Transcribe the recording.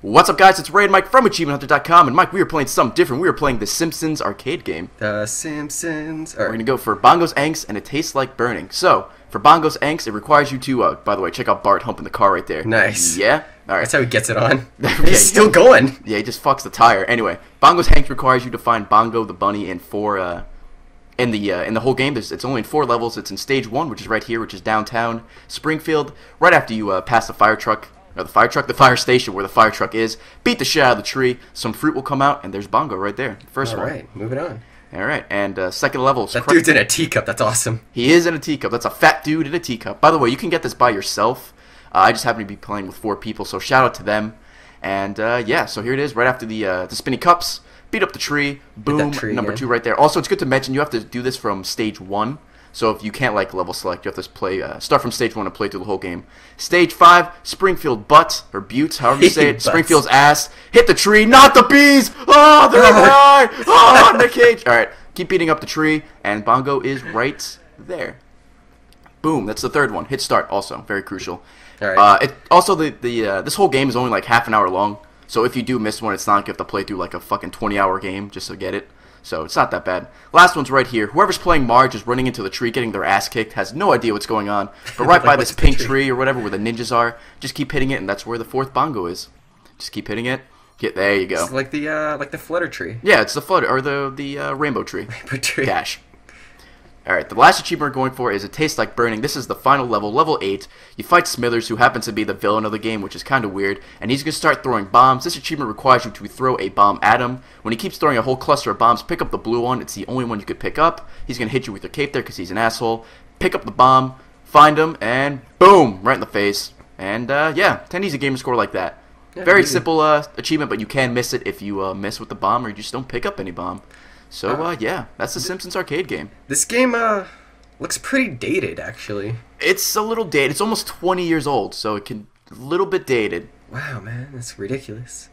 What's up, guys? It's Ray and Mike from AchievementHunter.com, and Mike, we are playing something different. We are playing The Simpsons Arcade Game. The Simpsons. We're going to go for Bongo's Angst and It Tastes Like Burning. So, for Bongo's Angst, it requires you to, by the way, check out Bart humping the car right there. Nice. Yeah? Alright. That's how he gets it on. Yeah, he's still going. Yeah, he just fucks the tire. Anyway, Bongo's Angst requires you to find Bongo the Bunny in the whole game. It's only in 4 levels. It's in Stage 1, which is right here, which is downtown Springfield, right after you pass the fire truck. Or the fire truck, the fire station where the fire truck is. Beat the shit out of the tree. Some fruit will come out, and there's Bongo right there. First one. All right, moving on. All right, and second level. That dude's in a teacup. That's awesome. He is in a teacup. That's a fat dude in a teacup. By the way, you can get this by yourself. I just happen to be playing with 4 people, so shout out to them. And yeah, so here it is, right after the spinny cups. Beat up the tree. Boom, number 2 right there. Also, it's good to mention you have to do this from Stage 1. So if you can't like level select, you have to play start from Stage 1 and play through the whole game. Stage 5, Springfield butts or buttes, however you say it. Springfield's ass. Hit the tree, not the bees. Oh, they're alive. Oh, in the cage. All right, keep beating up the tree, and Bongo is right there. Boom. That's the 3rd one. Hit start. Also very crucial. All right. Also, this whole game is only like half an hour long. So if you do miss one, it's not like you have to play through like a fucking 20-hour game just to get it. So it's not that bad. Last one's right here. Whoever's playing Marge is running into the tree, getting their ass kicked, has no idea what's going on. But right by this pink tree or whatever where the ninjas are, just keep hitting it, and that's where the 4th Bongo is. Just keep hitting it. There you go. It's like the flutter tree. Yeah, it's the flutter or the rainbow tree. Rainbow tree. Cash. All right, the last achievement we're going for is It Tastes Like Burning. This is the final level, level 8. You fight Smithers, who happens to be the villain of the game, which is kind of weird, and he's going to start throwing bombs. This achievement requires you to throw a bomb at him. When he keeps throwing a whole cluster of bombs, pick up the blue one. It's the only one you could pick up. He's going to hit you with your cape there because he's an asshole. Pick up the bomb, find him, and boom, right in the face. And, yeah, 10 easy game to score like that. Yeah, very simple achievement, but you can miss it if you miss with the bomb or you just don't pick up any bomb. So, yeah, that's the Simpsons Arcade Game. This game looks pretty dated, actually. It's a little dated. It's almost 20 years old, so it can a little bit dated. Wow, man, that's ridiculous.